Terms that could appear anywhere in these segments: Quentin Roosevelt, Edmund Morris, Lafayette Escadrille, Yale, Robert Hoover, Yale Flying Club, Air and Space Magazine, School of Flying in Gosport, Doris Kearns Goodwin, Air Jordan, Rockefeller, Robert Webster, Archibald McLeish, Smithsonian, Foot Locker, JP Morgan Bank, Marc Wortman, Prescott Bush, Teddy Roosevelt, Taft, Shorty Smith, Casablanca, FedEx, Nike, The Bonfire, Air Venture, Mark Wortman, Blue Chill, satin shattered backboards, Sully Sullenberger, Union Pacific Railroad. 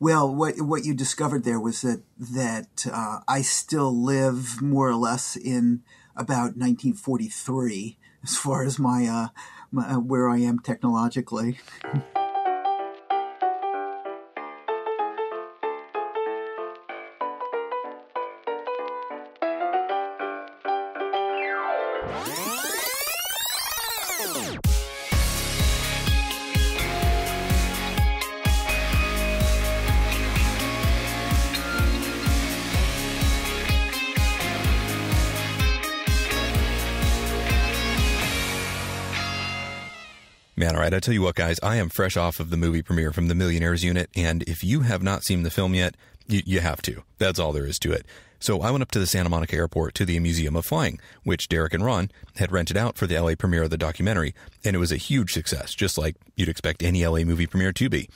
Well, what you discovered there was that I still live more or less in about 1943 as far as my, where I am technologically. Man, all right, I tell you what, guys, I am fresh off of the movie premiere from The Millionaires' Unit, and if you have not seen the film yet, you have to. That's all there is to it. So I went up to the Santa Monica Airport to the Museum of Flying, which Derek and Ron had rented out for the L.A. premiere of the documentary, and it was a huge success, just like you'd expect any L.A. movie premiere to be.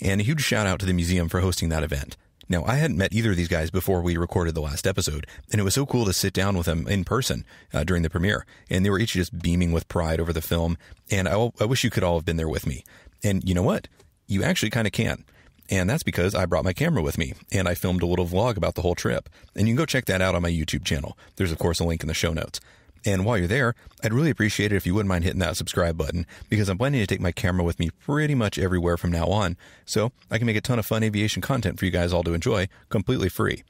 And a huge shout-out to the museum for hosting that event. Now, I hadn't met either of these guys before we recorded the last episode, and it was so cool to sit down with them in person during the premiere, and they were each just beaming with pride over the film, and I wish you could all have been there with me. And you know what? You actually kind of can, and that's because I brought my camera with me, and I filmed a little vlog about the whole trip, and you can go check that out on my YouTube channel. There's, of course, a link in the show notes. And while you're there, I'd really appreciate it if you wouldn't mind hitting that subscribe button, because I'm planning to take my camera with me pretty much everywhere from now on, so I can make a ton of fun aviation content for you guys all to enjoy, completely free.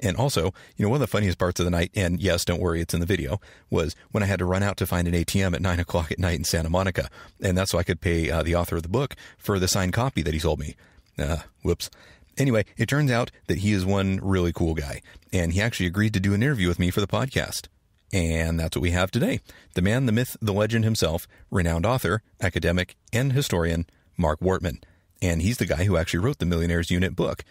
And also, you know, one of the funniest parts of the night, and yes, don't worry, it's in the video, was when I had to run out to find an ATM at 9 o'clock at night in Santa Monica, and that's so I could pay the author of the book for the signed copy that he sold me. Whoops. Anyway, it turns out that he is one really cool guy, and he actually agreed to do an interview with me for the podcast. And that's what we have today. The man, the myth, the legend himself, renowned author, academic, and historian, Mark Wortman. And he's the guy who actually wrote the Millionaires' Unit book.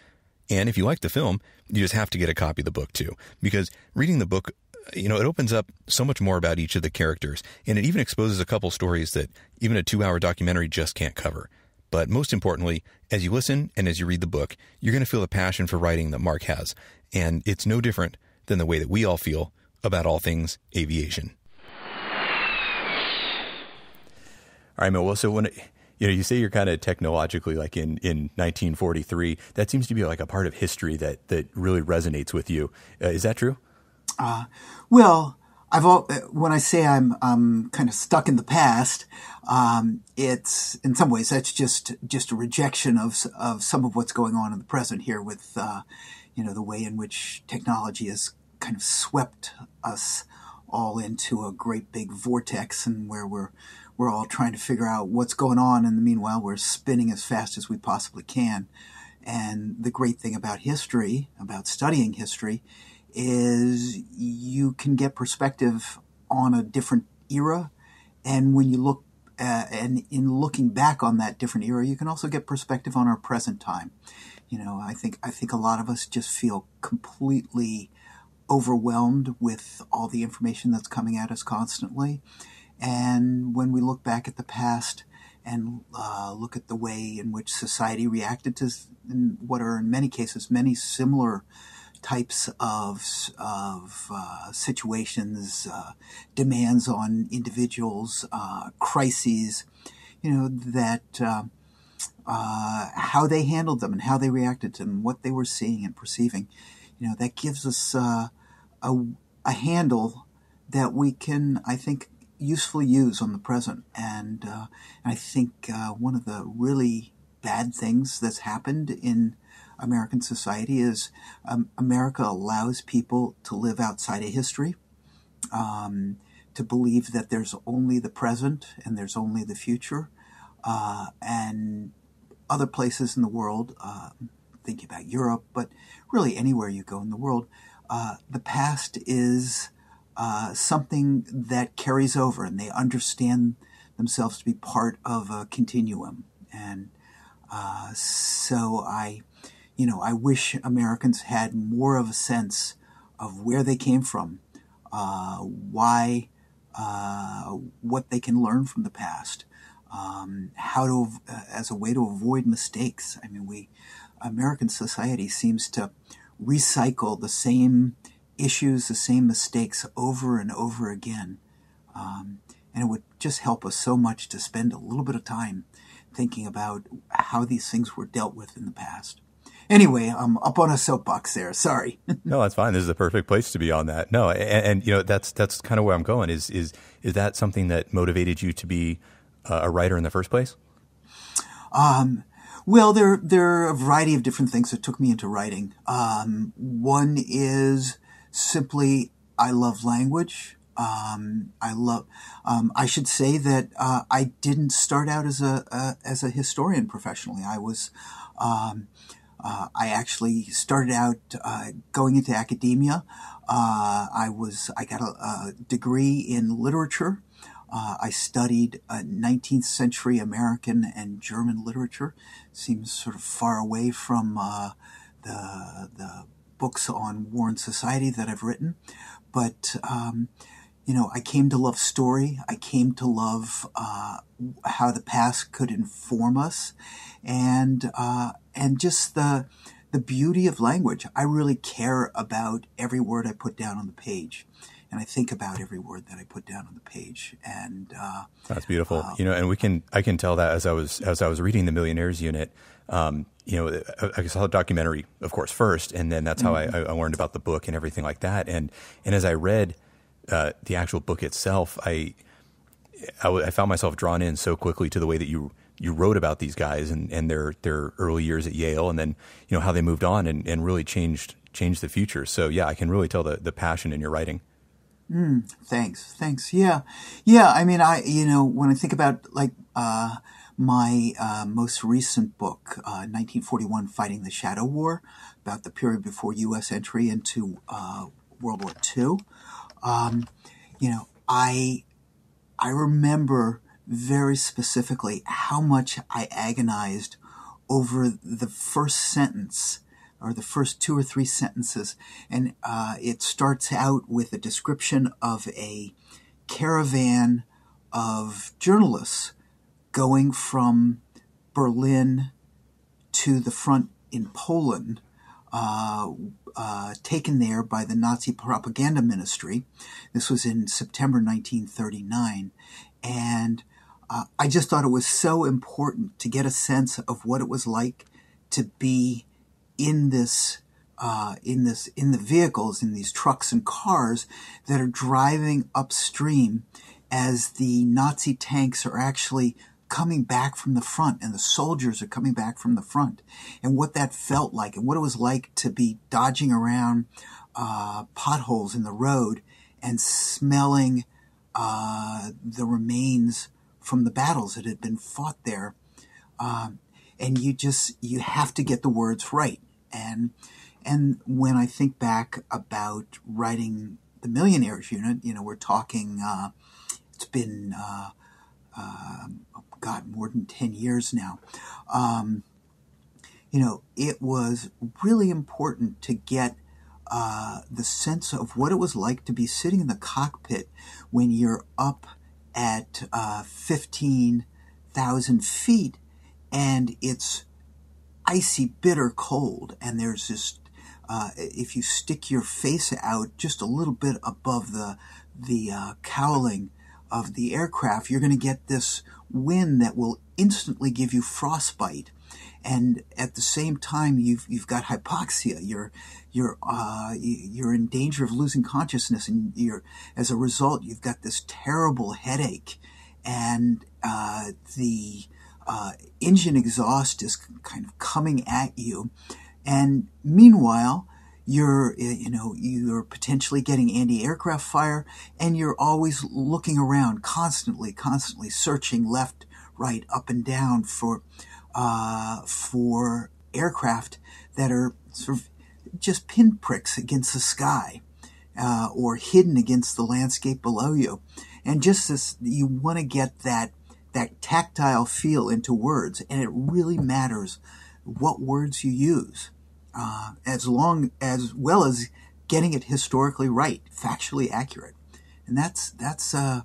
And if you like the film, you just have to get a copy of the book too. Because reading the book, you know, it opens up so much more about each of the characters. And it even exposes a couple stories that even a two-hour documentary just can't cover. But most importantly, as you listen and as you read the book, you're going to feel the passion for writing that Mark has. And it's no different than the way that we all feel about all things aviation. All right, Mo. Well, so when you say you're kind of technologically like in 1943, that seems to be like a part of history that really resonates with you. Is that true? Well, when I say I'm kind of stuck in the past, it's in some ways that's just a rejection of some of what's going on in the present here with the way in which technology is kind of swept us all into a great big vortex, and where we're all trying to figure out what's going on, and in the meanwhile we're spinning as fast as we possibly can. And the great thing about history, about studying history, is you can get perspective on a different era, and when you look and in looking back on that different era, you can also get perspective on our present time. You know, I think a lot of us just feel completely overwhelmed with all the information that's coming at us constantly. And when we look back at the past and look at the way in which society reacted to what are in many cases many similar types of situations, demands on individuals, crises, you know, that how they handled them and how they reacted to them, what they were seeing and perceiving, you know, that gives us a handle that we can, I think, usefully use on the present. And I think one of the really bad things that's happened in American society is America allows people to live outside of history, to believe that there's only the present and there's only the future. And other places in the world, thinking about Europe, but really anywhere you go in the world, the past is something that carries over, and they understand themselves to be part of a continuum. And so I wish Americans had more of a sense of where they came from, why, what they can learn from the past, how to, as a way to avoid mistakes. I mean, American society seems to recycle the same issues, the same mistakes over and over again. And it would just help us so much to spend a little bit of time thinking about how these things were dealt with in the past. Anyway, I'm up on a soapbox there. Sorry. No, that's fine. This is the perfect place to be on that. No, and you know, that's kind of where I'm going. Is that something that motivated you to be a writer in the first place? Well, there are a variety of different things that took me into writing. One is simply I love language. I should say that I didn't start out as a historian professionally. I was. I actually started out going into academia. I got a degree in literature. I studied 19th century American and German literature. Seems sort of far away from the books on war and society that I've written, but you know, I came to love story. I came to love how the past could inform us, and just the beauty of language. I really care about every word I put down on the page, and I think about every word that I put down on the page. And that's beautiful, you know. And I can tell that as I was reading The Millionaires' Unit. You know, I saw the documentary, of course, first, and then that's how I learned about the book and everything like that. And as I read the actual book itself, I found myself drawn in so quickly to the way that you wrote about these guys and their early years at Yale, and then, you know, how they moved on and really changed the future. So yeah, I can really tell the passion in your writing. Thanks. Yeah. I mean, you know, when I think about like my most recent book, 1941, Fighting the Shadow War, about the period before U.S. entry into World War II. You know, I remember very specifically how much I agonized over the first sentence or the first two or three sentences. And it starts out with a description of a caravan of journalists going from Berlin to the front in Poland, taken there by the Nazi propaganda ministry. This was in September 1939. And I just thought it was so important to get a sense of what it was like to be in the vehicles, in these trucks and cars that are driving upstream as the Nazi tanks are actually coming back from the front and the soldiers are coming back from the front, and what that felt like and what it was like to be dodging around potholes in the road and smelling the remains from the battles that had been fought there. And you have to get the words right. And when I think back about writing The Millionaires' Unit, you know, we're talking, it's been, more than 10 years now. You know, it was really important to get the sense of what it was like to be sitting in the cockpit when you're up at 15,000 feet and it's icy, bitter cold. And there's this, if you stick your face out just a little bit above the cowling of the aircraft, you're going to get this wind that will instantly give you frostbite. And at the same time, you've got hypoxia. You're in danger of losing consciousness, and as a result, you've got this terrible headache, and the engine exhaust is kind of coming at you, and meanwhile, you're potentially getting anti-aircraft fire, and you're always looking around, constantly searching left, right, up and down for aircraft that are sort of just pinpricks against the sky or hidden against the landscape below you. And just this, you want to get that tactile feel into words, and it really matters what words you use, as well as getting it historically right, factually accurate. And that's a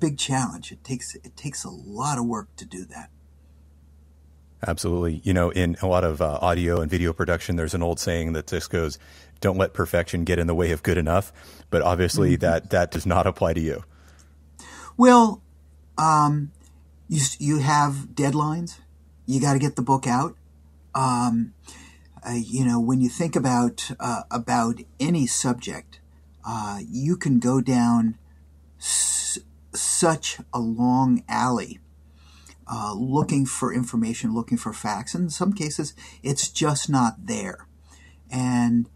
big challenge. It takes a lot of work to do that. Absolutely. You know, in a lot of audio and video production, there's an old saying that just goes, don't let perfection get in the way of good enough. But obviously that does not apply to you. Well, You have deadlines. You got to get the book out. You know, when you think about any subject, you can go down such a long alley looking for information, looking for facts. And in some cases, it's just not there. And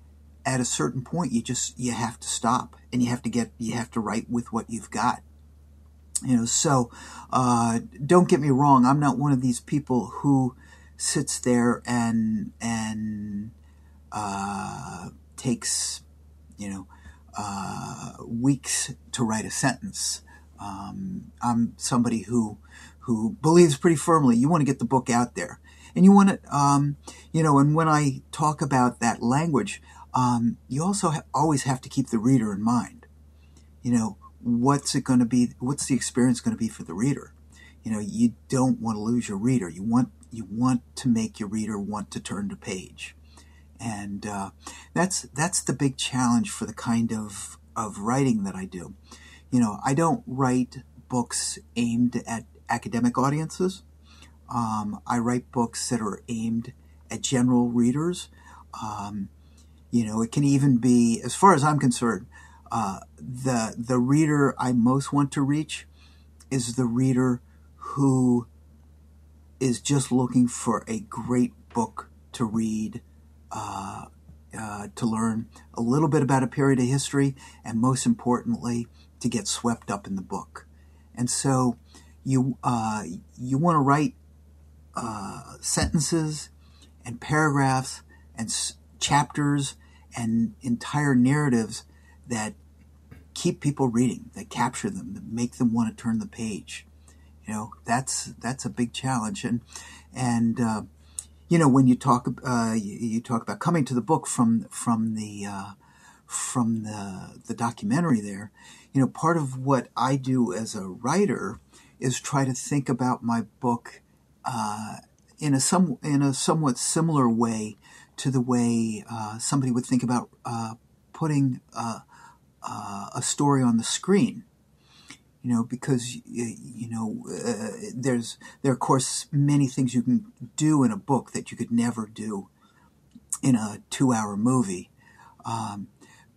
at a certain point, you have to stop, and you have to write with what you've got. You know, so don't get me wrong. I'm not one of these people who sits there and takes, you know, weeks to write a sentence. I'm somebody who believes pretty firmly you want to get the book out there, and you want to, you know. And when I talk about that language, you also always have to keep the reader in mind. You know, what's it going to be? What's the experience going to be for the reader? You know, you don't want to lose your reader. You want to make your reader want to turn the page. And that's the big challenge for the kind of writing that I do. You know, I don't write books aimed at academic audiences. I write books that are aimed at general readers. You know, it can even be, as far as I'm concerned, the reader I most want to reach is the reader who is just looking for a great book to read, to learn a little bit about a period of history, and most importantly, to get swept up in the book. And so you want to write sentences and paragraphs and chapters and entire narratives that keep people reading, that capture them, that make them want to turn the page. You know, that's a big challenge. And you know, when you talk you talk about coming to the book from the documentary there, you know, part of what I do as a writer is try to think about my book in a somewhat similar way to the way somebody would think about putting a story on the screen. You know, because, you know, there are, of course, many things you can do in a book that you could never do in a 2-hour movie.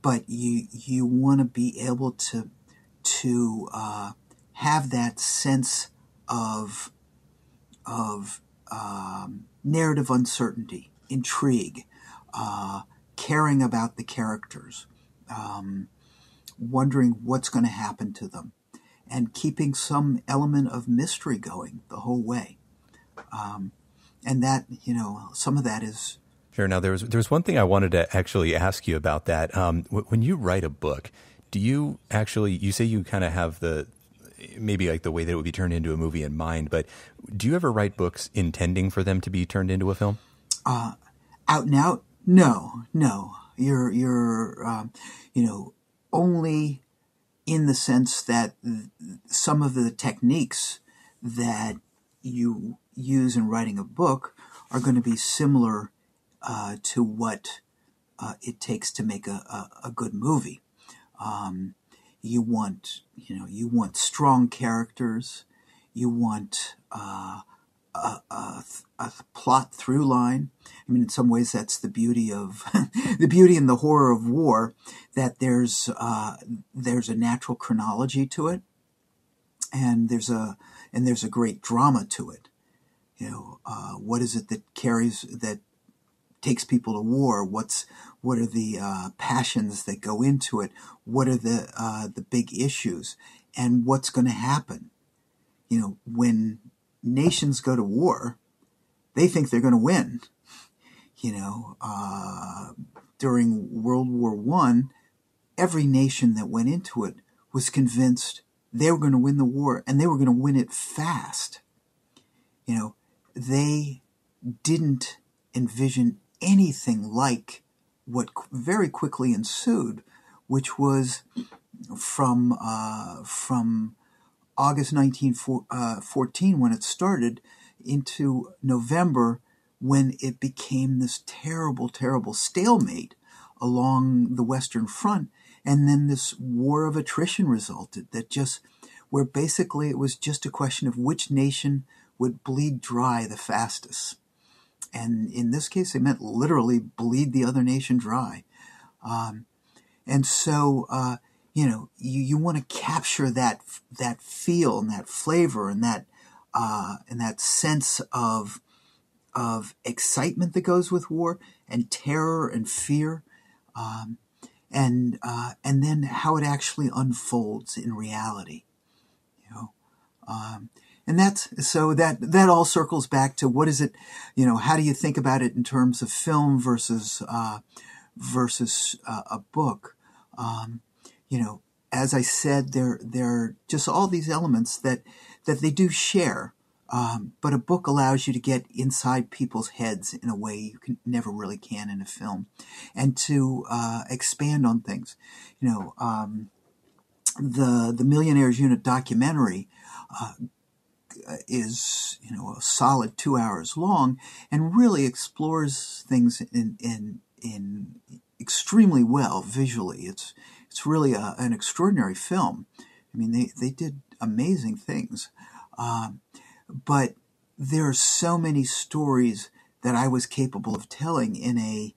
But you want to be able to have that sense of narrative uncertainty, intrigue, caring about the characters, wondering what's going to happen to them, and keeping some element of mystery going the whole way. And that, you know, some of that is... Sure. Now, there was one thing I wanted to actually ask you about that. When you write a book, do you actually, you say you kind of have the, maybe like the way that it would be turned into a movie in mind, but do you ever write books intending for them to be turned into a film? Out and out? No, no. You're you know, only... in the sense that some of the techniques that you use in writing a book are going to be similar to what it takes to make a good movie. You want strong characters. You want a plot through line. I mean, in some ways, that's the beauty of the beauty and the horror of war, that there's a natural chronology to it, and there's a great drama to it. You know, what is it that takes people to war? What are the passions that go into it? What are the big issues, and what's going to happen? You know, when nations go to war, they think they're going to win. You know, during World War I, every nation that went into it was convinced they were going to win the war, and they were going to win it fast. You know, they didn't envision anything like what very quickly ensued, which was from August 1914, when it started, into November, when it became this terrible, terrible stalemate along the Western Front. And then this war of attrition resulted that just where basically it was just a question of which nation would bleed dry the fastest. And in this case, it meant literally bleed the other nation dry. You want to capture that feel and that flavor and that sense of excitement that goes with war and terror and fear, and then how it actually unfolds in reality, and that's so that all circles back to what is it, how do you think about it in terms of film versus a book, as I said, they're just all these elements that they do share. But a book allows you to get inside people's heads in a way you never really can in a film, and to expand on things. The Millionaires' Unit documentary is a solid 2 hours long and really explores things in extremely well visually. It's really an extraordinary film. I mean, they did amazing things. But there are so many stories that I was capable of telling in a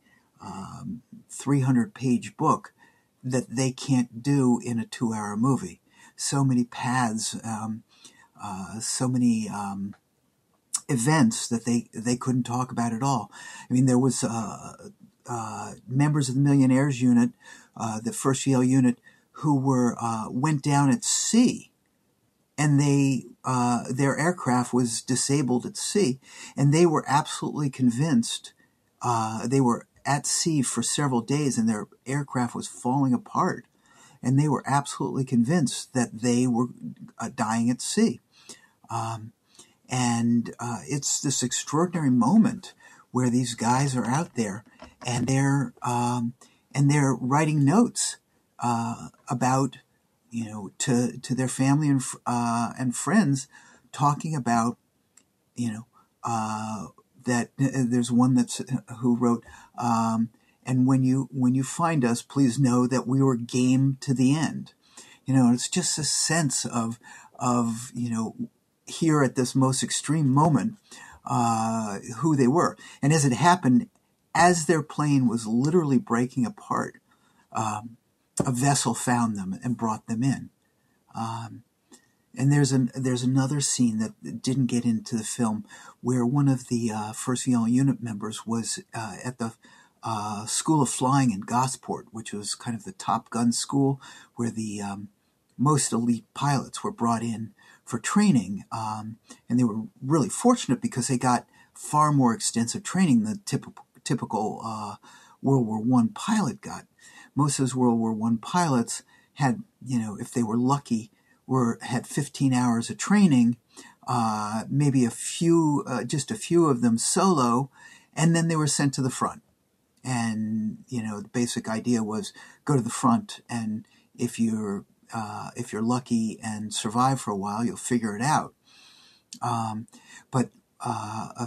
300-page book that they can't do in a 2-hour movie. So many paths, so many events that they couldn't talk about at all. I mean, there was members of the Millionaires' Unit, the first Yale unit, who went down at sea, and their aircraft was disabled at sea, and they were absolutely convinced they were at sea for several days and their aircraft was falling apart, and they were absolutely convinced that they were dying at sea. It's this extraordinary moment where these guys are out there and they're writing notes about to their family and friends, talking about, that there's one who wrote, and when you find us, please know that we were game to the end. It's just a sense of here at this most extreme moment, who they were, and as it happened, as their plane was literally breaking apart, a vessel found them and brought them in. And there's another scene that didn't get into the film where one of the first Yale unit members was at the School of Flying in Gosport, which was kind of the Top Gun school where the most elite pilots were brought in for training. And they were really fortunate because they got far more extensive training than the typical World War I pilot got. Most of those World War I pilots had, if they were lucky, had 15 hours of training, maybe just a few of them solo, and then they were sent to the front. And, the basic idea was go to the front, and if you're lucky and survive for a while, you'll figure it out. A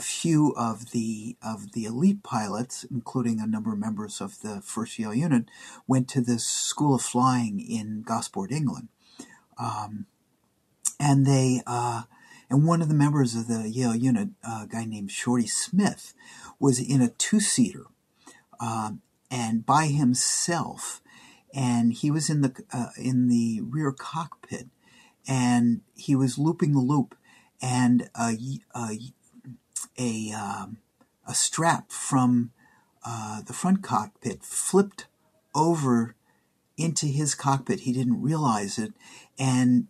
few of the elite pilots, including a number of members of the first Yale unit, went to the School of Flying in Gosport, England, and one of the members of the Yale unit, a guy named Shorty Smith, was in a two-seater and by himself, and he was in the rear cockpit, and he was looping the loop, and a strap from the front cockpit flipped over into his cockpit. He didn't realize it, and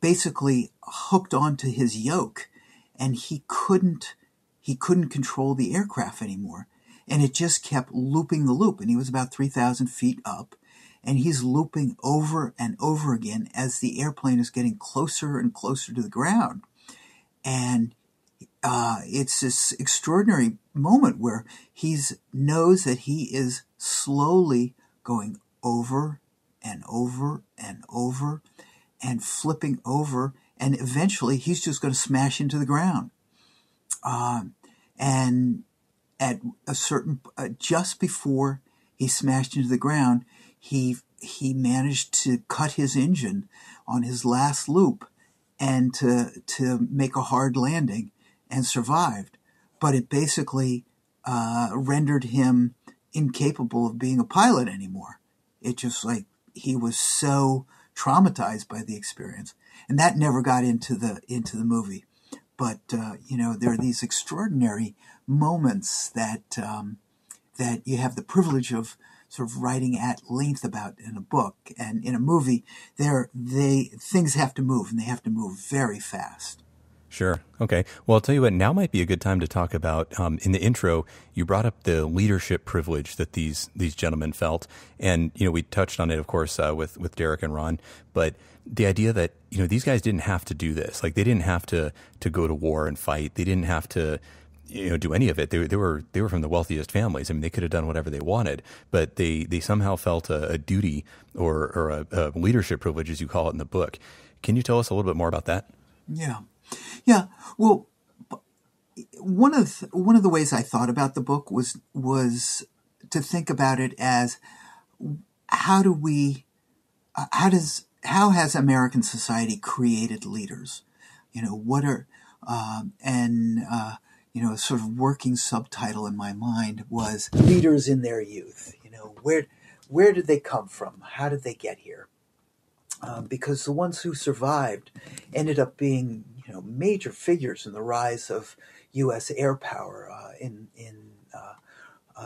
basically hooked onto his yoke, and he couldn't control the aircraft anymore, and it just kept looping the loop. And he was about 3,000 feet up, and he's looping over and over again as the airplane is getting closer and closer to the ground. And it's this extraordinary moment where he knows that he is slowly going over and over and over and flipping over, and eventually he's just going to smash into the ground. And at a certain, just before he smashed into the ground, he he managed to cut his engine on his last loop and to make a hard landing and survived. But it basically rendered him incapable of being a pilot anymore. It just like he was so traumatized by the experience, and that never got into the movie. But you know, there are these extraordinary moments that that you have the privilege of sort of writing at length about in a book, and in a movie, things have to move, and they have to move very fast. Sure. Okay. Well, I'll tell you what, now might be a good time to talk about, in the intro, you brought up the leadership privilege that these gentlemen felt. And, you know, we touched on it, of course, with Derek and Ron, but the idea that, you know, these guys didn't have to do this. Like, they didn't have to go to war and fight. They didn't have to, you know, do any of it. They were from the wealthiest families. I mean, they could have done whatever they wanted, but they somehow felt a duty or a leadership privilege, as you call it in the book. Can you tell us a little bit more about that? Yeah. Yeah, well, one of the ways I thought about the book was to think about it as how has American society created leaders? You know, what are you know, a sort of working subtitle in my mind was leaders in their youth. You know, where did they come from? How did they get here? Because the ones who survived ended up being, you know, major figures in the rise of U.S. air power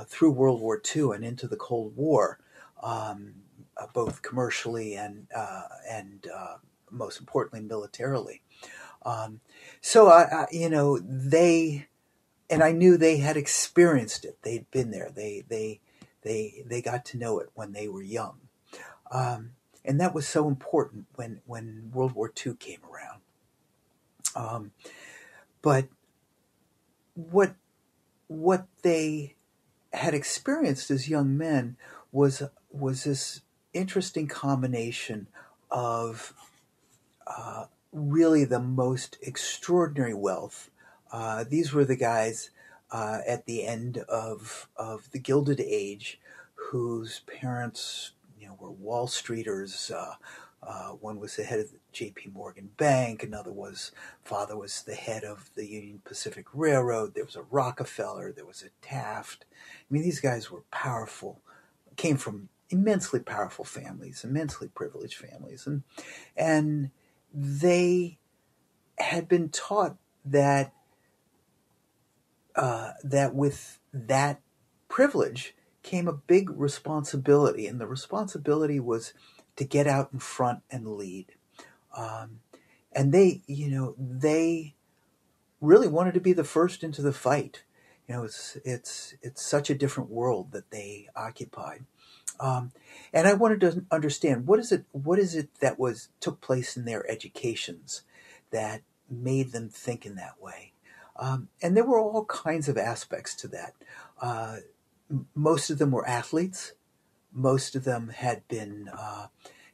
through World War II and into the Cold War, both commercially and most importantly militarily. So I, you know, they, and I knew they had experienced it. They'd been there. They got to know it when they were young. And that was so important when World War II came around. But what they had experienced as young men was this interesting combination of really the most extraordinary wealth. These were the guys at the end of the Gilded Age whose parents, you know, were Wall Streeters. One was the head of the JP Morgan Bank. Another was, father was the head of the Union Pacific Railroad. There was a Rockefeller. There was a Taft. I mean, these guys were powerful, came from immensely powerful families, immensely privileged families. And they had been taught that, that with that privilege came a big responsibility, and the responsibility was to get out in front and lead. And they, you know, they really wanted to be the first into the fight. You know, it's such a different world that they occupied. And I wanted to understand what is it that took place in their educations that made them think in that way. And there were all kinds of aspects to that. Most of them were athletes. Most of them had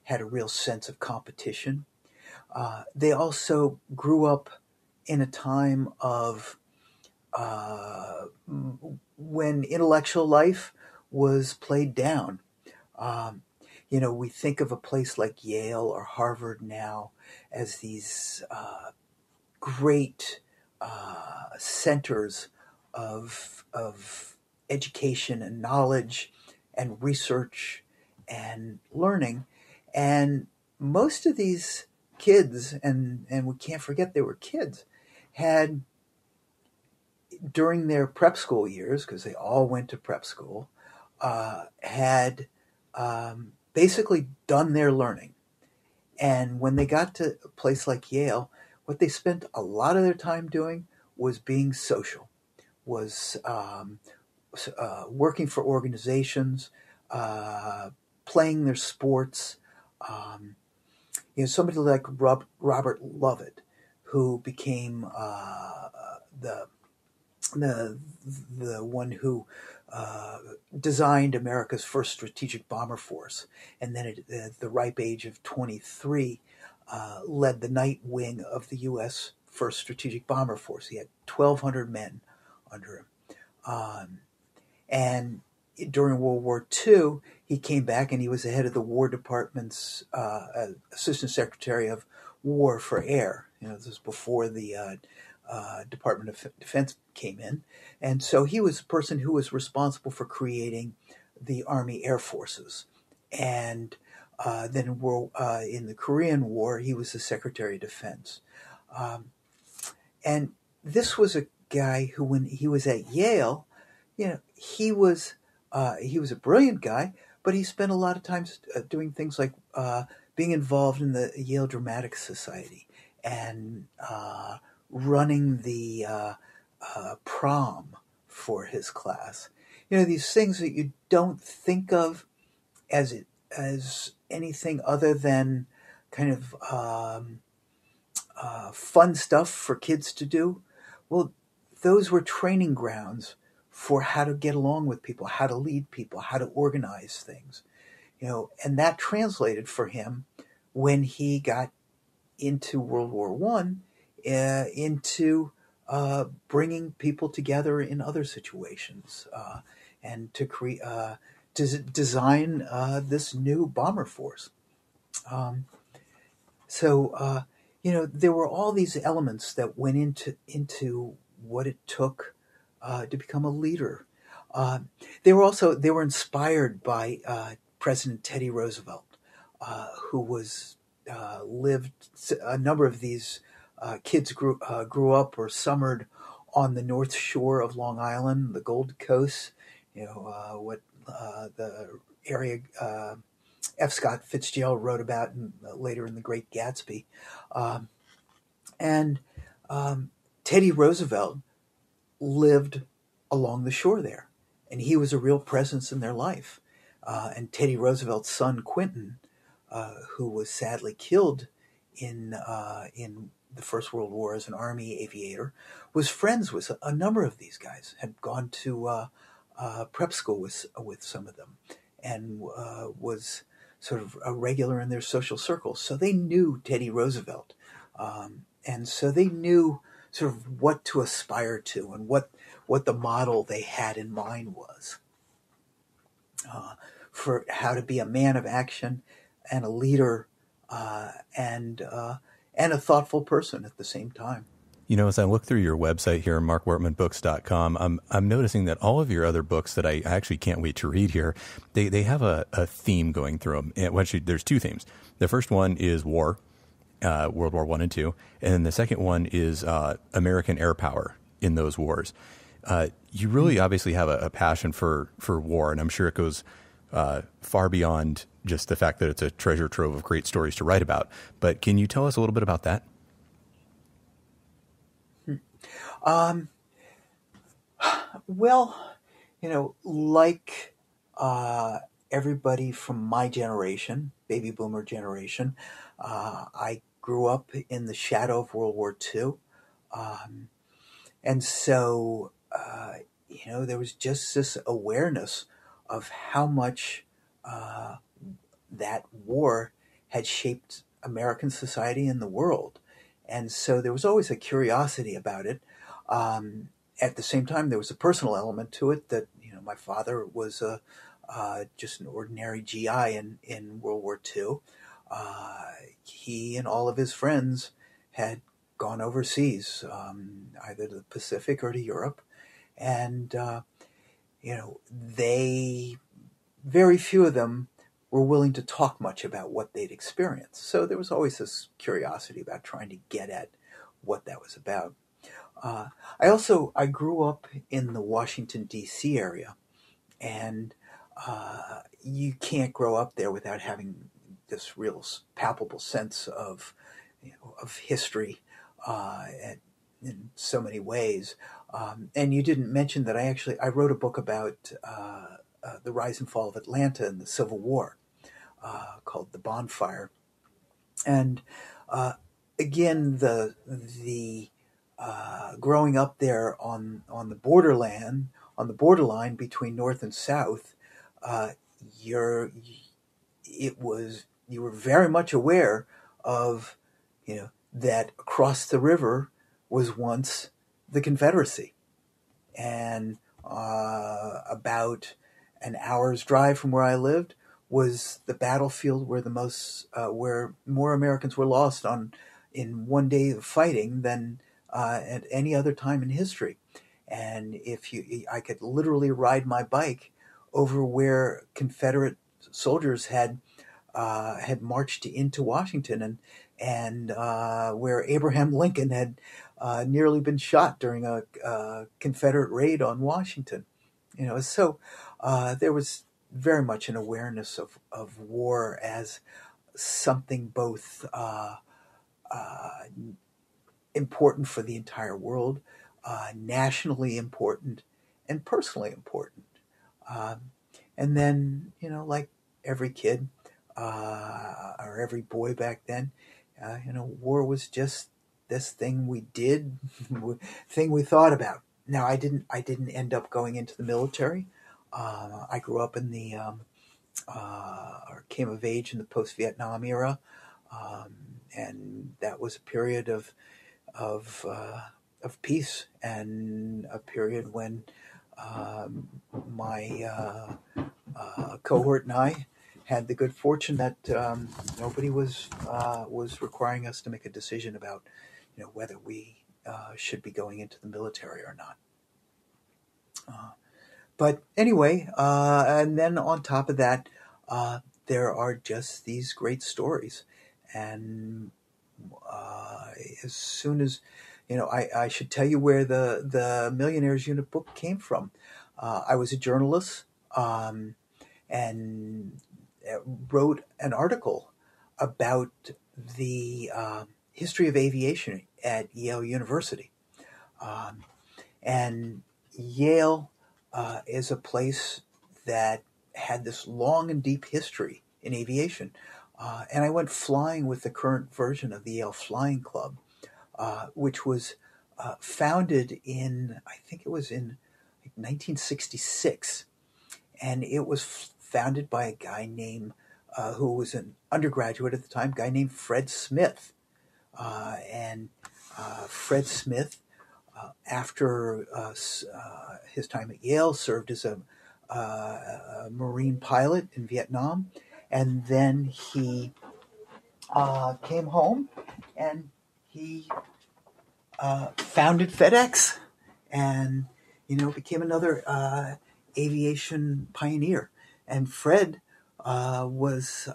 a real sense of competition. They also grew up in a time of when intellectual life was played down. You know, we think of a place like Yale or Harvard now as these great centers of education and knowledge and research and learning. And most of these kids, and we can't forget they were kids, had, during their prep school years, because they all went to prep school, basically done their learning. And when they got to a place like Yale, what they spent a lot of their time doing was being social, was working for organizations, playing their sports. You know, somebody like Robert Lovett, who became the one who designed America's first strategic bomber force, and then at the ripe age of 23, led the night wing of the U.S. first strategic bomber force. He had 1,200 men under him. And during World War II, he came back and he was the head of the War Department's Assistant Secretary of War for Air. You know, this was before the Department of Defense came in. And so he was a person who was responsible for creating the Army Air Forces. And then in the Korean War, he was the Secretary of Defense. And this was a guy who, when he was at Yale, you know, he was a brilliant guy, but he spent a lot of time doing things like being involved in the Yale Dramatic Society and running the prom for his class. You know, these things that you don't think of as anything other than kind of fun stuff for kids to do. Well, those were training grounds for how to get along with people, how to lead people, how to organize things, you know, and that translated for him when he got into World War One, into bringing people together in other situations, and to create, design this new bomber force. So you know, there were all these elements that went into what it took to become a leader. They were inspired by President Teddy Roosevelt, who was lived a number of these kids grew up or summered on the North Shore of Long Island, the Gold Coast. You know the area F. Scott Fitzgerald wrote about later in The Great Gatsby, and Teddy Roosevelt lived along the shore there, and he was a real presence in their life. And Teddy Roosevelt's son Quentin, who was sadly killed in the First World War as an Army aviator, was friends with a number of these guys. Had gone to prep school with some of them, and was sort of a regular in their social circles. So they knew Teddy Roosevelt, and so they knew sort of what to aspire to and what the model they had in mind was for how to be a man of action and a leader and a thoughtful person at the same time. You know, as I look through your website here, markwortmanbooks.com, I'm noticing that all of your other books that I actually can't wait to read here, they have a theme going through them. And actually, there's two themes. The first one is war. World War I and II, and then the second one is American air power in those wars. You really obviously have a passion for war, and I'm sure it goes far beyond just the fact that it's a treasure trove of great stories to write about. But can you tell us a little bit about that? Well, you know, like everybody from my generation, baby boomer generation, I grew up in the shadow of World War II. And so, you know, there was just this awareness of how much that war had shaped American society and the world. And so there was always a curiosity about it. At the same time, there was a personal element to it that, you know, my father was just an ordinary GI in World War II. He and all of his friends had gone overseas, either to the Pacific or to Europe. And, you know, very few of them were willing to talk much about what they'd experienced. So there was always this curiosity about trying to get at what that was about. I grew up in the Washington, D.C. area, and you can't grow up there without having this real palpable sense of, you know, of history in so many ways. And you didn't mention that I wrote a book about the rise and fall of Atlanta and the Civil War called The Bonfire. And again, the growing up there on the borderline between North and South, you were very much aware of, you know, that across the river was once the Confederacy, and about an hour's drive from where I lived, was the battlefield where more Americans were lost in one day of fighting than at any other time in history. And I could literally ride my bike over where Confederate soldiers had marched into Washington, and where Abraham Lincoln had nearly been shot during a Confederate raid on Washington. You know, so there was very much an awareness of war as something both important for the entire world, nationally important, and personally important. And then, you know, like every kid or every boy back then, you know, war was just this thing we did, thing we thought about. Now, I didn't end up going into the military. I grew up in the, or came of age in the post-Vietnam era, and that was a period of peace, and a period when my cohort and I had the good fortune that nobody was requiring us to make a decision about, you know, whether we should be going into the military or not. But anyway, and then on top of that, there are just these great stories. And as soon as, you know, I should tell you where the Millionaires' Unit book came from. I was a journalist and wrote an article about the history of aviation at Yale University. And Yale is a place that had this long and deep history in aviation. And I went flying with the current version of the Yale Flying Club, which was founded in, I think it was in 1966. And it was founded by a guy named, who was an undergraduate at the time, a guy named Fred Smith. Fred Smith, after his time at Yale, served as a Marine pilot in Vietnam. And then he came home and he founded FedEx and, you know, became another aviation pioneer. And Fred was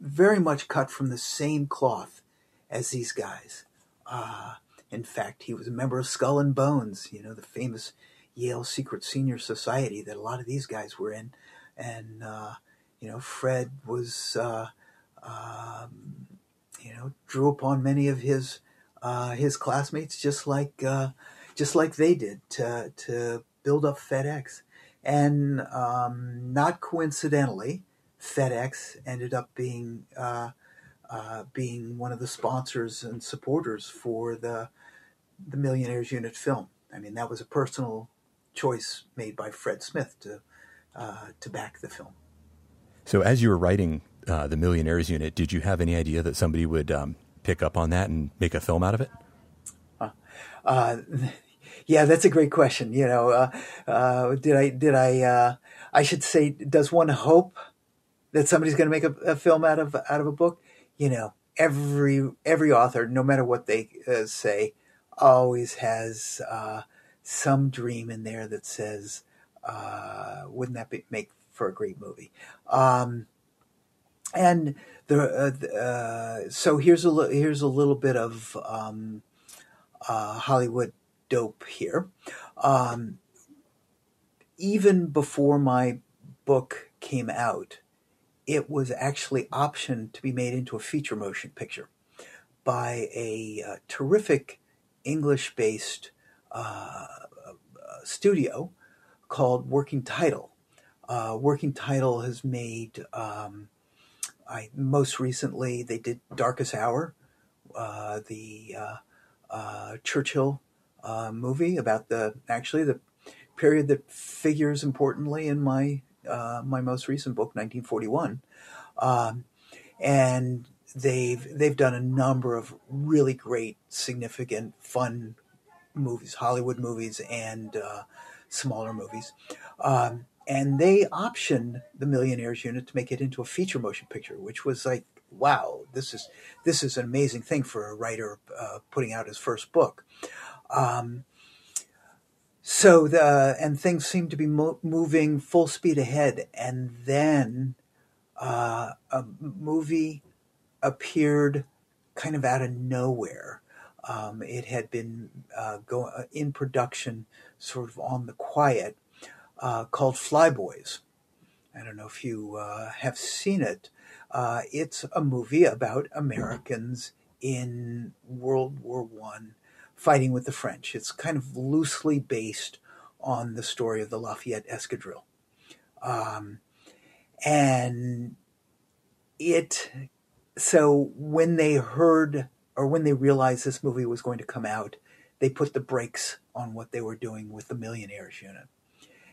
very much cut from the same cloth as these guys. In fact, he was a member of Skull and Bones, you know, the famous Yale Secret Senior Society that a lot of these guys were in. And, you know, Fred was, you know, drew upon many of his classmates just like they did to build up FedEx. And not coincidentally, FedEx ended up being one of the sponsors and supporters for the Millionaires' Unit film. I mean, that was a personal choice made by Fred Smith to back the film. So as you were writing The Millionaires' Unit, did you have any idea that somebody would pick up on that and make a film out of it? Yeah, that's a great question. You know, I should say, does one hope that somebody's going to make a film out of a book? You know, every author, no matter what they say, always has some dream in there that says, wouldn't that make for a great movie? And so here's a little bit of Hollywood dope here. Even before my book came out, it was actually optioned to be made into a feature motion picture by a terrific English-based studio called Working Title. Working Title has made, most recently, they did Darkest Hour, the Churchill movie about the period that figures importantly in my most recent book, 1941. And they've done a number of really great, significant, fun movies, Hollywood movies, and smaller movies. And they optioned The Millionaires' Unit to make it into a feature motion picture, which was like, wow, this is an amazing thing for a writer putting out his first book. So things seemed to be moving full speed ahead. And then a movie appeared kind of out of nowhere. It had been in production sort of on the quiet, called Flyboys. I don't know if you have seen it. It's a movie about Americans in World War I fighting with the French. It's kind of loosely based on the story of the Lafayette Escadrille. So when they heard, or when they realized this movie was going to come out, they put the brakes on what they were doing with The Millionaires' Unit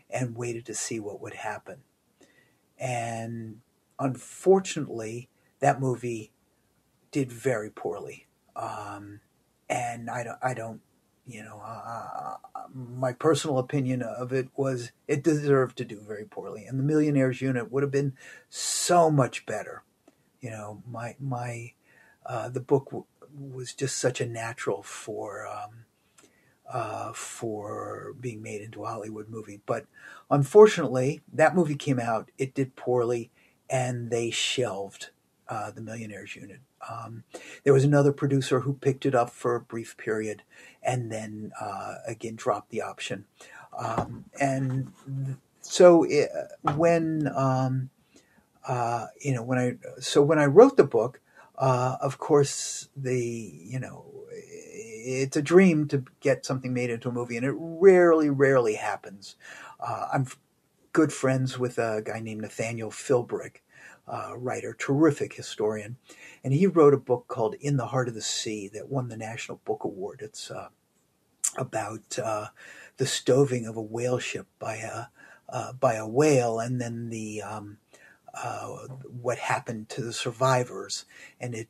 and waited to see what would happen. And unfortunately, that movie did very poorly. And I don't, my personal opinion of it was it deserved to do very poorly. And The Millionaires' Unit would have been so much better. The book was just such a natural for being made into a Hollywood movie. But unfortunately, that movie came out, it did poorly, and they shelved The Millionaires' Unit. There was another producer who picked it up for a brief period and then, again, dropped the option. When I wrote the book, of course, it's a dream to get something made into a movie, and it rarely happens. I'm good friends with a guy named Nathaniel Philbrick, writer, terrific historian, and he wrote a book called In the Heart of the Sea that won the National Book Award. It's about the stoving of a whale ship by a whale, and then what happened to the survivors, and it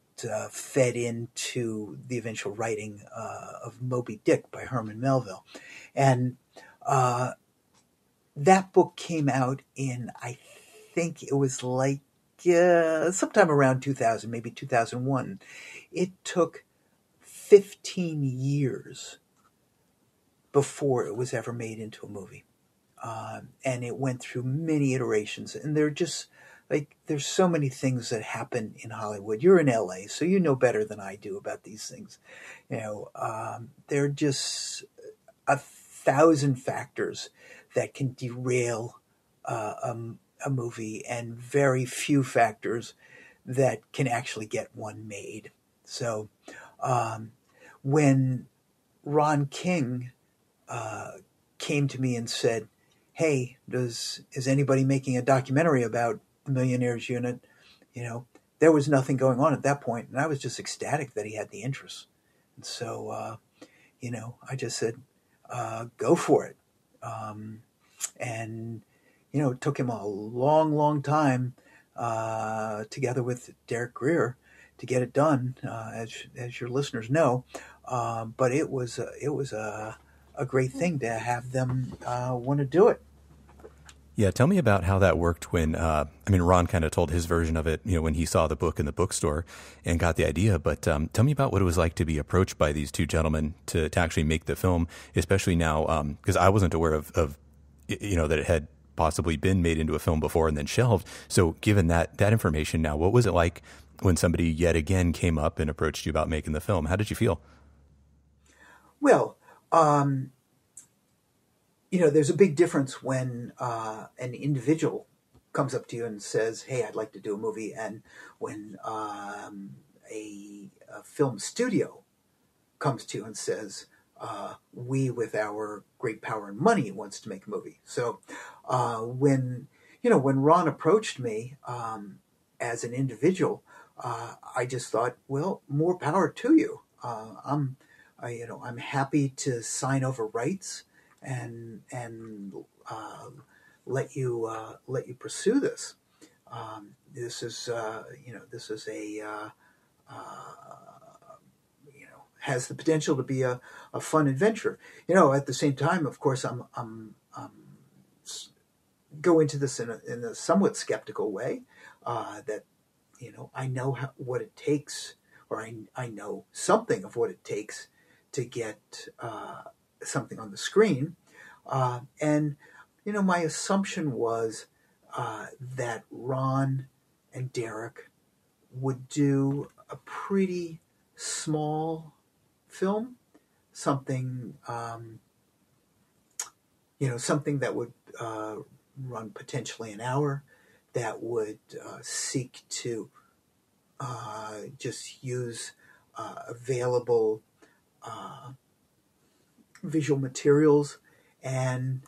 fed into the eventual writing of Moby Dick by Herman Melville. And that book came out in, I think it was like sometime around 2000, maybe 2001. It took 15 years before it was ever made into a movie. And it went through many iterations, and they're just... there's so many things that happen in Hollywood. You're in LA, so you know better than I do about these things. There are just 1,000 factors that can derail a movie, and very few factors that can actually get one made. So when Ron King came to me and said, hey, is anybody making a documentary about The Millionaires' Unit? There was nothing going on at that point, and I was just ecstatic that he had the interest. And so, I just said, go for it. It took him a long time, together with Derek Greer, to get it done, as your listeners know. But it was a great thing to have them want to do it. Yeah, tell me about how that worked when, Ron kind of told his version of it, when he saw the book in the bookstore and got the idea. But tell me about what it was like to be approached by these two gentlemen to actually make the film, especially now, because I wasn't aware of that it had possibly been made into a film before and then shelved. So given that information now, what was it like when somebody yet again came up and approached you about making the film? How did you feel? Well, there's a big difference when an individual comes up to you and says, hey, I'd like to do a movie, and when a film studio comes to you and says, we, with our great power and money, wants to make a movie. So when Ron approached me as an individual, I just thought, well, more power to you. I'm happy to sign over rights and let you pursue this. This has the potential to be a fun adventure. At the same time, of course, I'm go into this in a somewhat skeptical way, that, you know, I know what it takes, or I know something of what it takes to get something on the screen. And, you know, my assumption was that Ron and Derek would do a pretty small film, something, you know, something that would run potentially an hour, that would seek to just use available visual materials and,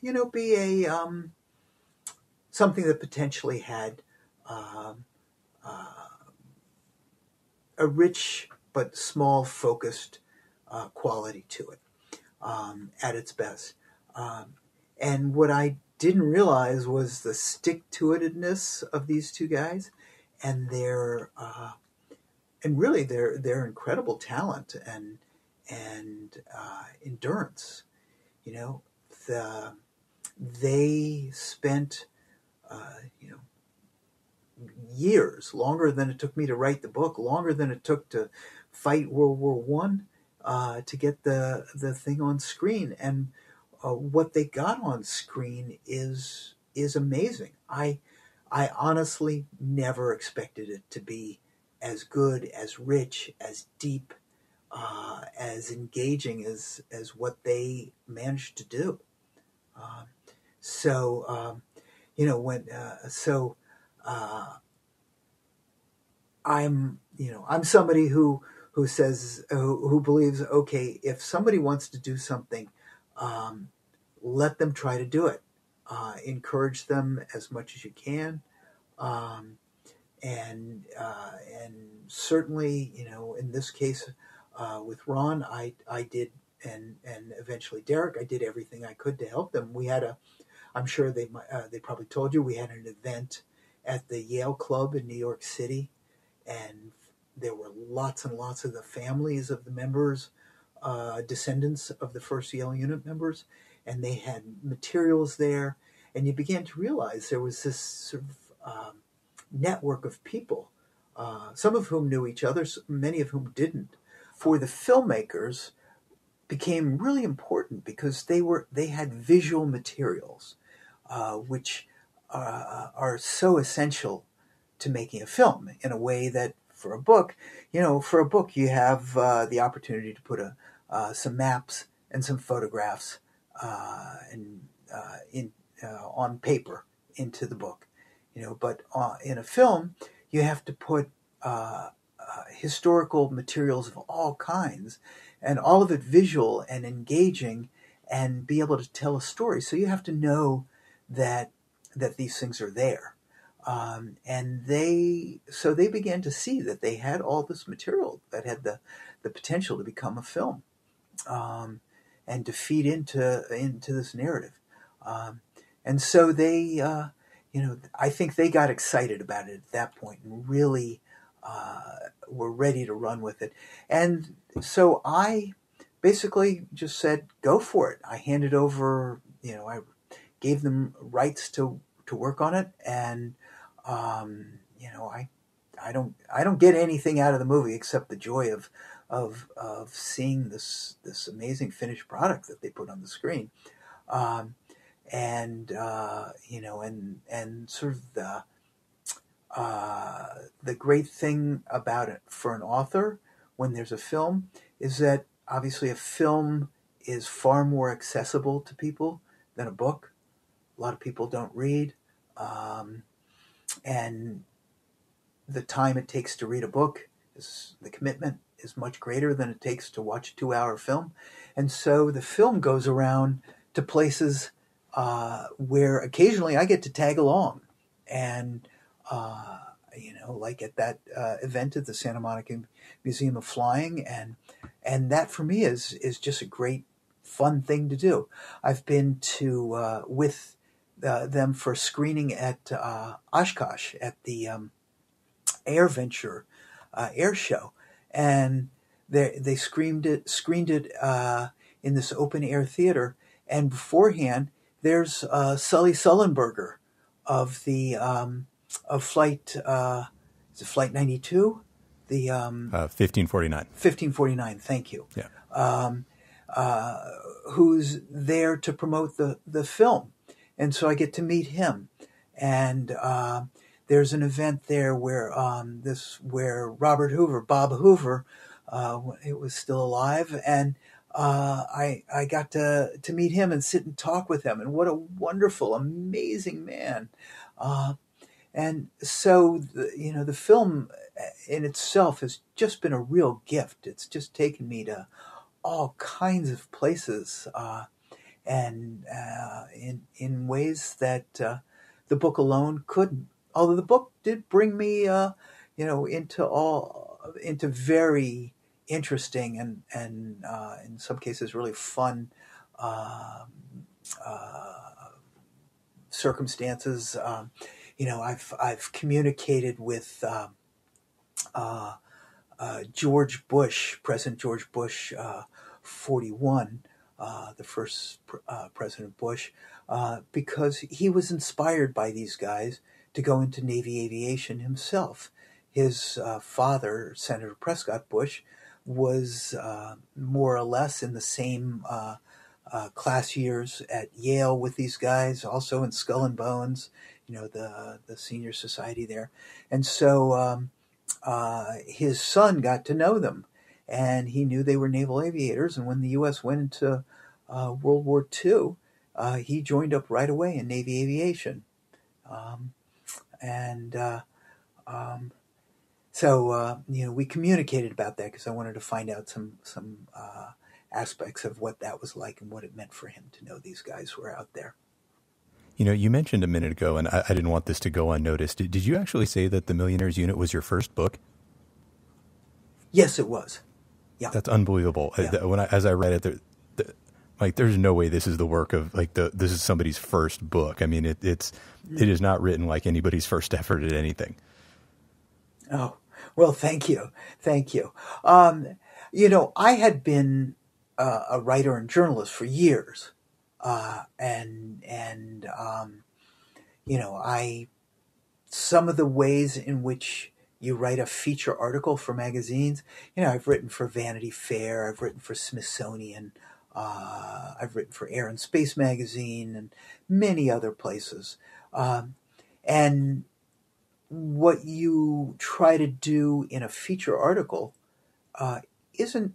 you know, be a something that potentially had a rich but small focused quality to it at its best. And what I didn't realize was the stick-to-itiveness of these two guys, and their and really their incredible talent and endurance. You know, they spent you know, years, longer than it took me to write the book, longer than it took to fight World War I, to get the thing on screen. And what they got on screen is amazing. I honestly never expected it to be as good, as rich, as deep, as engaging as what they managed to do. You know, when I'm somebody who says who believes, okay, if somebody wants to do something, let them try to do it. Encourage them as much as you can, and certainly, you know, in this case with Ron, I did, and eventually Derek, I did everything I could to help them. We had a, I'm sure they probably told you, we had an event at the Yale Club in New York City, and there were lots and lots of the families of the members, descendants of the first Yale unit members, and they had materials there, and you began to realize there was this sort of network of people, some of whom knew each other, many of whom didn't. For the filmmakers, became really important because they had visual materials, which are so essential to making a film in a way that for a book, you know, you have the opportunity to put some maps and some photographs on paper into the book, you know. But in a film, you have to put historical materials of all kinds, and all of it visual and engaging, and be able to tell a story. So you have to know that these things are there, and so they began to see that they had all this material that had the potential to become a film. And to feed into this narrative, and so they, you know, I think they got excited about it at that point and really were ready to run with it. And so I basically just said, "Go for it." I handed over, you know, I gave them rights to work on it, and you know, I don't get anything out of the movie except the joy of seeing this amazing finished product that they put on the screen, you know, and sort of the great thing about it for an author when there's a film is that obviously a film is far more accessible to people than a book. A lot of people don't read, and the time it takes to read a book is the commitment. Is much greater than it takes to watch a 2-hour film. And so the film goes around to places where occasionally I get to tag along. And, you know, like at that event at the Santa Monica Museum of Flying. And that for me is just a great fun thing to do. I've been to, with them for screening at Oshkosh at the Air Venture air show. And they screened it in this open air theater, And beforehand, there's Sully Sullenberger of the of flight is it flight 92, the 1549. 1549. Thank you. Yeah. Who's there to promote the film, and so I get to meet him. And there's an event there where Robert Hoover, Bob Hoover, it was still alive, and I got to meet him and sit and talk with him. And what a wonderful, amazing man! And so the film in itself has just been a real gift. It's just taken me to all kinds of places, and in ways that the book alone couldn't. Although the book did bring me, into very interesting and in some cases really fun circumstances. I've communicated with George Bush, President George Bush, 41, the first President Bush, because he was inspired by these guys to go into Navy aviation himself. His father, Senator Prescott Bush, was more or less in the same class years at Yale with these guys, also in Skull and Bones, the senior society there. And so his son got to know them, and he knew they were naval aviators. And when the U.S. went into World War II, he joined up right away in Navy aviation. We communicated about that because I wanted to find out some aspects of what that was like and what it meant for him to know these guys were out there. You mentioned a minute ago, and I didn't want this to go unnoticed. Did you actually say that The Millionaires' Unit was your first book? Yes, it was. Yeah. That's unbelievable. Yeah. As I read it, there's no way this is the work of this is somebody's first book. I mean, it is not written like anybody's first effort at anything. Oh, well, thank you. Thank you. I had been a writer and journalist for years. Some of the ways in which you write a feature article for magazines, I've written for Vanity Fair, I've written for Smithsonian, I've written for Air and Space Magazine and many other places. And what you try to do in a feature article, isn't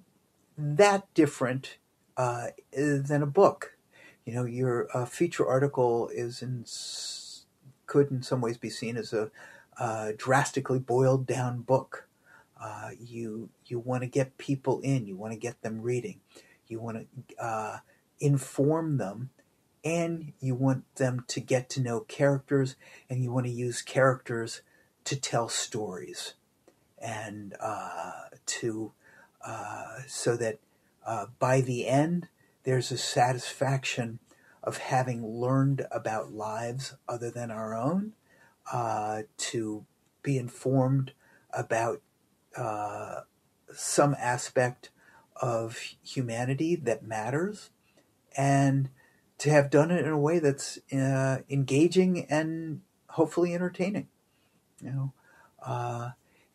that different, than a book. Your feature article could in some ways be seen as a drastically boiled down book. You want to get people in. You want to get them reading. You want to inform them, and you want them to get to know characters, and you want to use characters to tell stories, and so that by the end, there's a satisfaction of having learned about lives other than our own, to be informed about some aspect of humanity that matters, and to have done it in a way that's engaging and hopefully entertaining.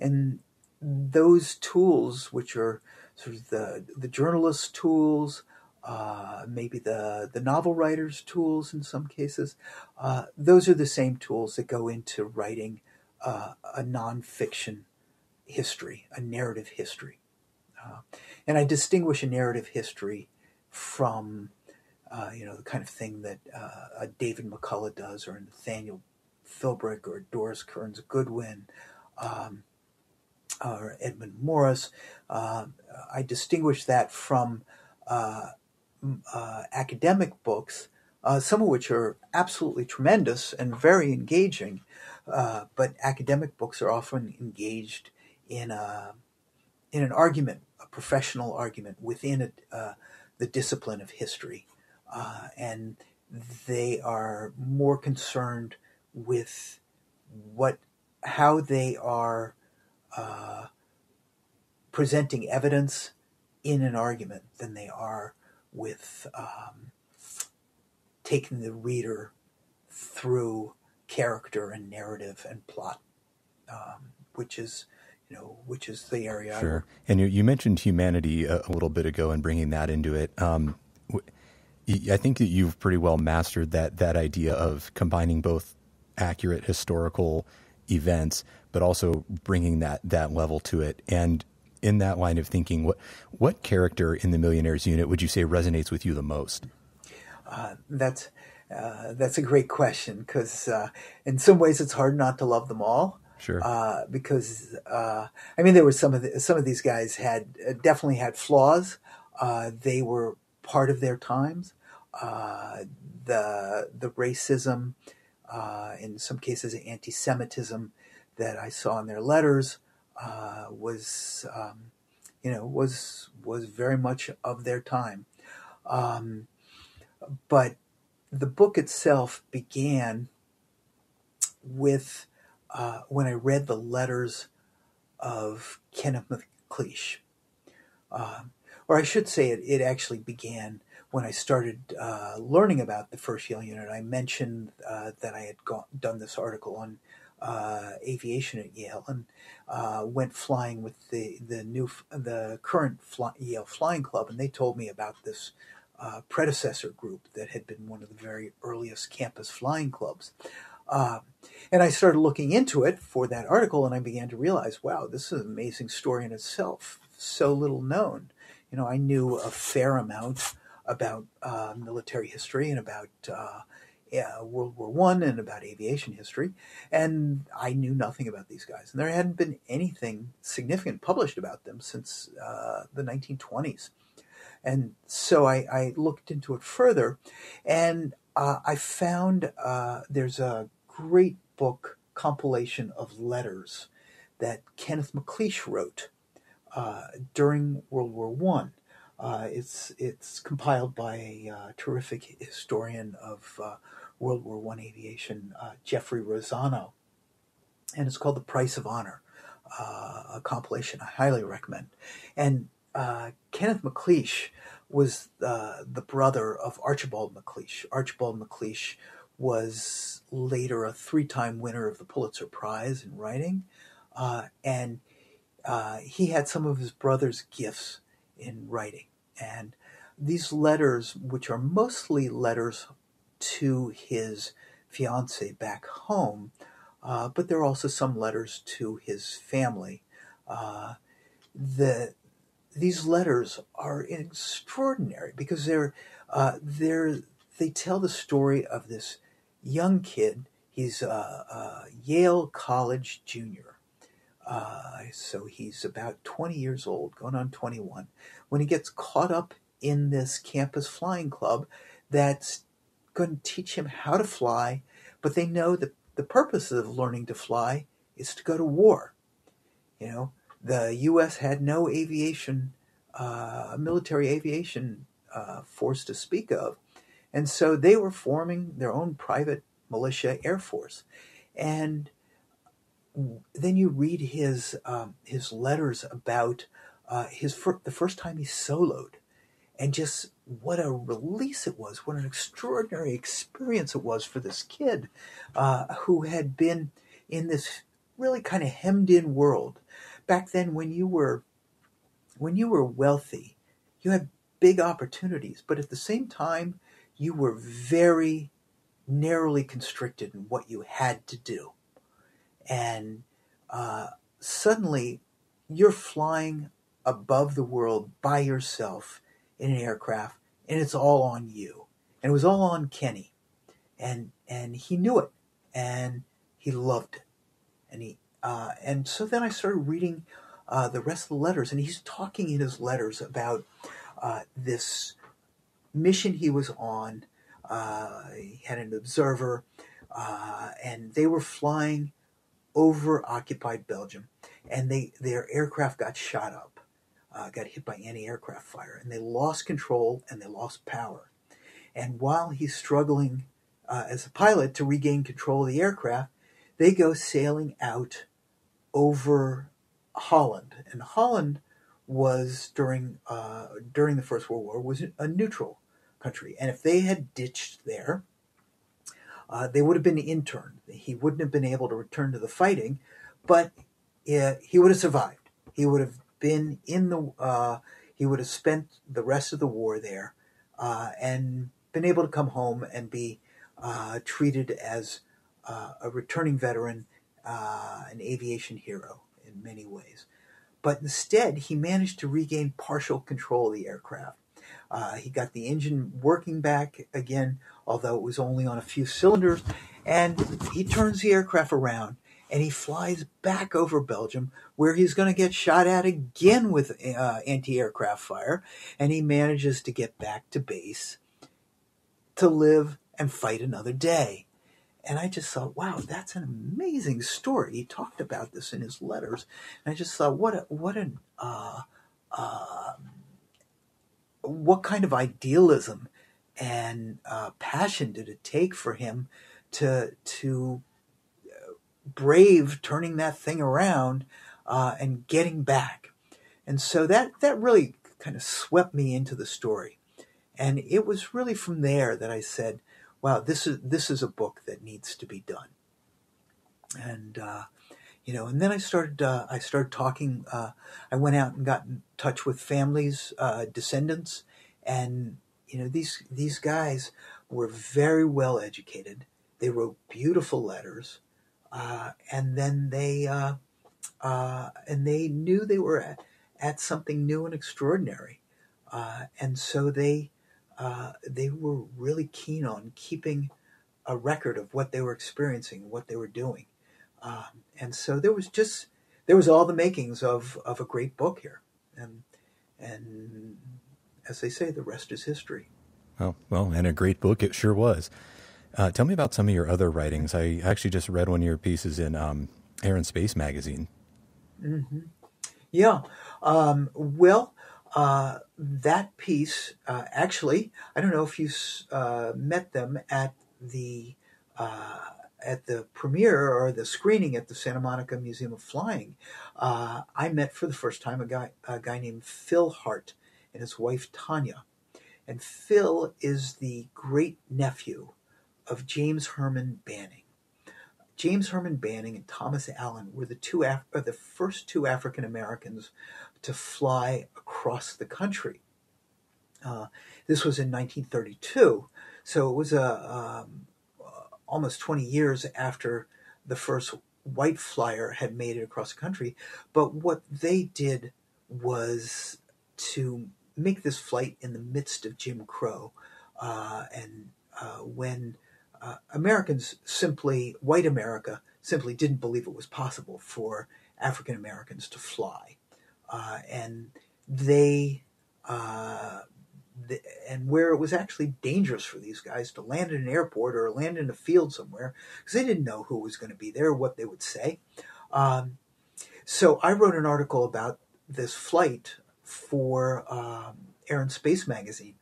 And those tools, which are sort of the journalist's tools, maybe the novel writer's tools in some cases, those are the same tools that go into writing a nonfiction history, a narrative history. And I distinguish a narrative history from, the kind of thing that a David McCullough does, or a Nathaniel Philbrick, or Doris Kearns Goodwin, or Edmund Morris. I distinguish that from academic books, some of which are absolutely tremendous and very engaging, but academic books are often engaged in an argument, a professional argument within the discipline of history, and they are more concerned with how they are presenting evidence in an argument than they are with taking the reader through character and narrative and plot, which is the area. Sure. And you mentioned humanity a little bit ago and bringing that into it. I think that you've pretty well mastered that idea of combining both accurate historical events, but also bringing that level to it. And in that line of thinking, what character in The Millionaires' Unit would you say resonates with you the most? That's a great question, because in some ways it's hard not to love them all. Sure. Because I mean, there were some of these guys definitely had flaws. They were part of their times. The racism, in some cases anti-Semitism, that I saw in their letters was very much of their time. But the book itself began with when I read the letters of Kenneth McLeish. Or I should say it actually began when I started learning about the First Yale Unit. I mentioned that I had done this article on aviation at Yale, and went flying with the current Yale Flying Club, and they told me about this predecessor group that had been one of the very earliest campus flying clubs. And I started looking into it for that article, and I began to realize, wow, this is an amazing story in itself, so little known. You know, I knew a fair amount about military history and about World War I and about aviation history, and I knew nothing about these guys. And there hadn't been anything significant published about them since the 1920s. And so I looked into it further, and I found there's a great book compilation of letters that Kenneth McLeish wrote during World War I. It's compiled by a terrific historian of World War I aviation, Jeffrey Rosano, and it's called The Price of Honor, a compilation I highly recommend. And Kenneth McLeish was the brother of Archibald McLeish. Archibald McLeish was later a three-time winner of the Pulitzer Prize in writing, and he had some of his brother's gifts in writing. And these letters, which are mostly letters to his fiancée back home, but there are also some letters to his family, these letters are extraordinary because they tell the story of this young kid. He's a Yale College junior, so he's about 20 years old, going on 21, when he gets caught up in this campus flying club that's going to teach him how to fly, but they know that the purpose of learning to fly is to go to war, you know. The U.S. had no aviation, military aviation force to speak of. And so they were forming their own private militia air force. And then you read his letters about the first time he soloed, and just what a release it was, what an extraordinary experience it was for this kid who had been in this really kind of hemmed-in world. Back then, when you were wealthy, you had big opportunities, but at the same time, you were very narrowly constricted in what you had to do. And suddenly, you're flying above the world by yourself in an aircraft, and it's all on you. And it was all on Kenny, and he knew it, and he loved it, and so then I started reading the rest of the letters, and he's talking in his letters about this mission he was on. He had an observer, and they were flying over occupied Belgium, and their aircraft got shot up, got hit by anti-aircraft fire, and they lost control and they lost power. And while he's struggling as a pilot to regain control of the aircraft, they go sailing out over Holland, and Holland was during the First World War was a neutral country. And if they had ditched there, they would have been interned. He wouldn't have been able to return to the fighting, but he would have survived. He would have been in the, he would have spent the rest of the war there and been able to come home and be treated as a returning veteran, an aviation hero in many ways. But instead, he managed to regain partial control of the aircraft. He got the engine working back again, although it was only on a few cylinders, and he turns the aircraft around, and he flies back over Belgium, where he's going to get shot at again with anti-aircraft fire, and he manages to get back to base to live and fight another day. And I just thought, wow, that's an amazing story. He talked about this in his letters, and I just thought, what kind of idealism and passion did it take for him to brave turning that thing around and getting back? And so that really kind of swept me into the story, and it was really from there that I said, wow, this is a book that needs to be done. And and then I started talking. I went out and got in touch with families, descendants, and these guys were very well educated. They wrote beautiful letters, and then they knew they were at something new and extraordinary, and so they were really keen on keeping a record of what they were experiencing, what they were doing. And so there was all the makings of a great book here. And as they say, the rest is history. Oh, well, and a great book it sure was. Tell me about some of your other writings. I actually just read one of your pieces in Air and Space Magazine. Mm-hmm. Yeah. That piece, actually, I don't know if you met them at the premiere or the screening at the Santa Monica Museum of Flying. I met for the first time a guy named Phil Hart and his wife Tanya. And Phil is the great nephew of James Herman Banning. James Herman Banning and Thomas Allen were the first two African Americans to fly across the country. This was in 1932, so it was almost 20 years after the first white flyer had made it across the country. But what they did was to make this flight in the midst of Jim Crow, when Americans simply, white America, simply didn't believe it was possible for African Americans to fly. And they, and where it was actually dangerous for these guys to land in an airport or land in a field somewhere, because they didn't know who was going to be there, what they would say. So I wrote an article about this flight for Air and Space Magazine.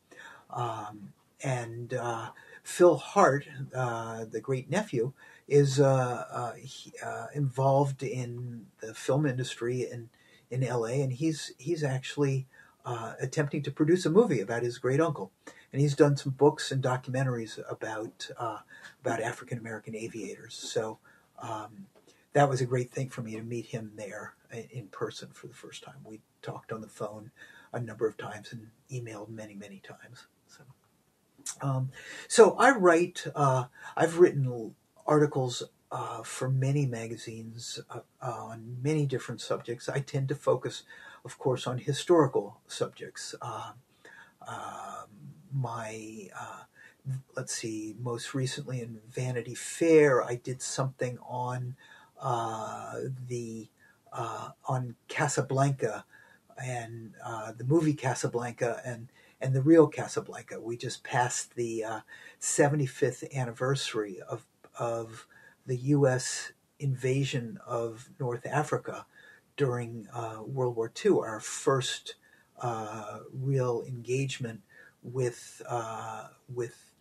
Phil Hart, the great nephew, is involved in the film industry in L.A., and he's actually attempting to produce a movie about his great uncle, and he's done some books and documentaries about African American aviators. So that was a great thing for me to meet him there in person for the first time. We talked on the phone a number of times and emailed many, many times. So. So I write, I've written articles for many magazines on many different subjects. I tend to focus, of course, on historical subjects. Most recently in Vanity Fair, I did something on Casablanca and the movie Casablanca and the real Casablanca. We just passed the 75th anniversary of the U.S. invasion of North Africa during World War II, our first real engagement with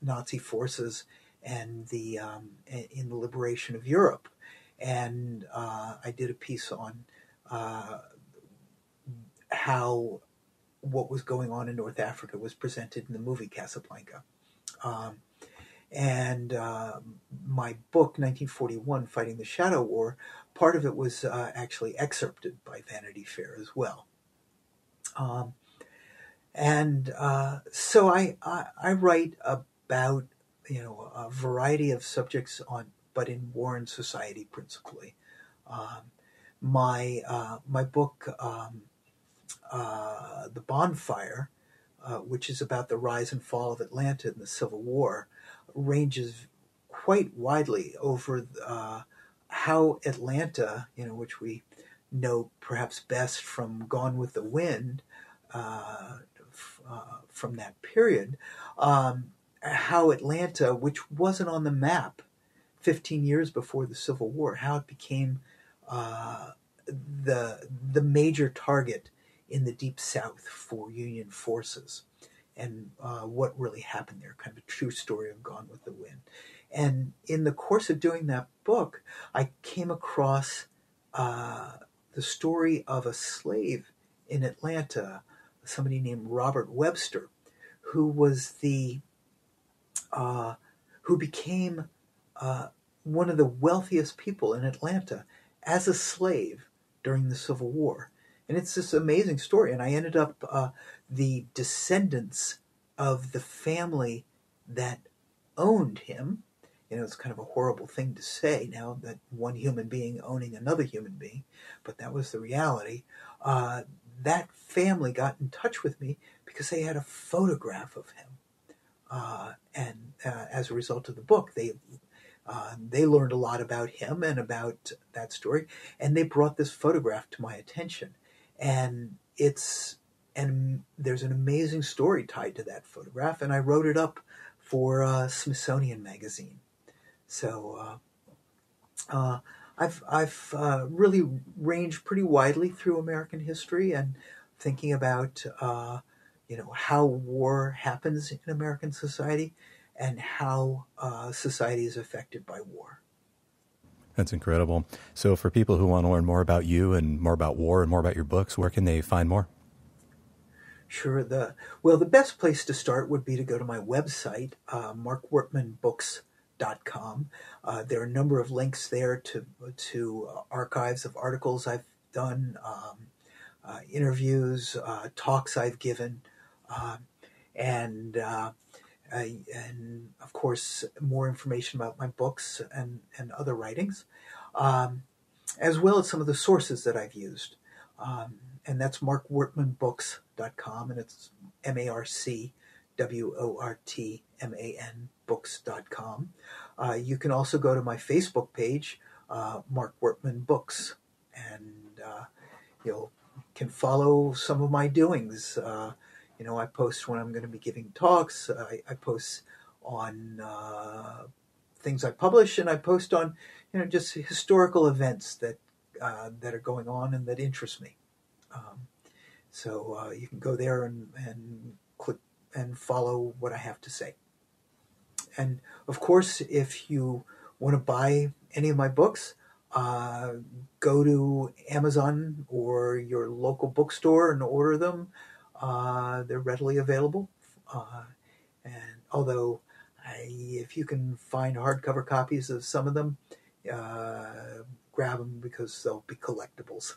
Nazi forces and the in the liberation of Europe. And I did a piece on how what was going on in North Africa was presented in the movie Casablanca. My book, 1941, Fighting the Shadow War, part of it was actually excerpted by Vanity Fair as well. So I write about, a variety of subjects but in war and society principally. My book, The Bonfire, which is about the rise and fall of Atlanta in the Civil War, ranges quite widely over how Atlanta, which we know perhaps best from Gone with the Wind, from that period, how Atlanta, which wasn't on the map 15 years before the Civil War, how it became the major target in the Deep South for Union forces, and what really happened there, kind of a true story of Gone with the Wind. And in the course of doing that book, I came across the story of a slave in Atlanta, somebody named Robert Webster, who was who became one of the wealthiest people in Atlanta as a slave during the Civil War. And it's this amazing story. And I ended up the descendants of the family that owned him. It's kind of a horrible thing to say now, that one human being owning another human being, but that was the reality. That family got in touch with me because they had a photograph of him. As a result of the book, they learned a lot about him and about that story, and they brought this photograph to my attention. And there's an amazing story tied to that photograph, and I wrote it up for Smithsonian Magazine. So I've really ranged pretty widely through American history and thinking about how war happens in American society and how society is affected by war. That's incredible. So for people who want to learn more about you and more about war and more about your books, where can they find more? Sure. Well, the best place to start would be to go to my website, markwortmanbooks.com. There are a number of links there to archives of articles I've done, interviews, talks I've given, and of course, more information about my books and other writings, as well as some of the sources that I've used. And that's markwortmanbooks.com, and it's marcwortman books.com. You can also go to my Facebook page, Mark Wortman Books, and you'll can follow some of my doings. I post when I'm going to be giving talks. I post on things I publish, and I post on, just historical events that are going on and that interest me. So you can go there and click and follow what I have to say. And of course, if you want to buy any of my books, go to Amazon or your local bookstore and order them. They're readily available, and although if you can find hardcover copies of some of them, grab them because they'll be collectibles.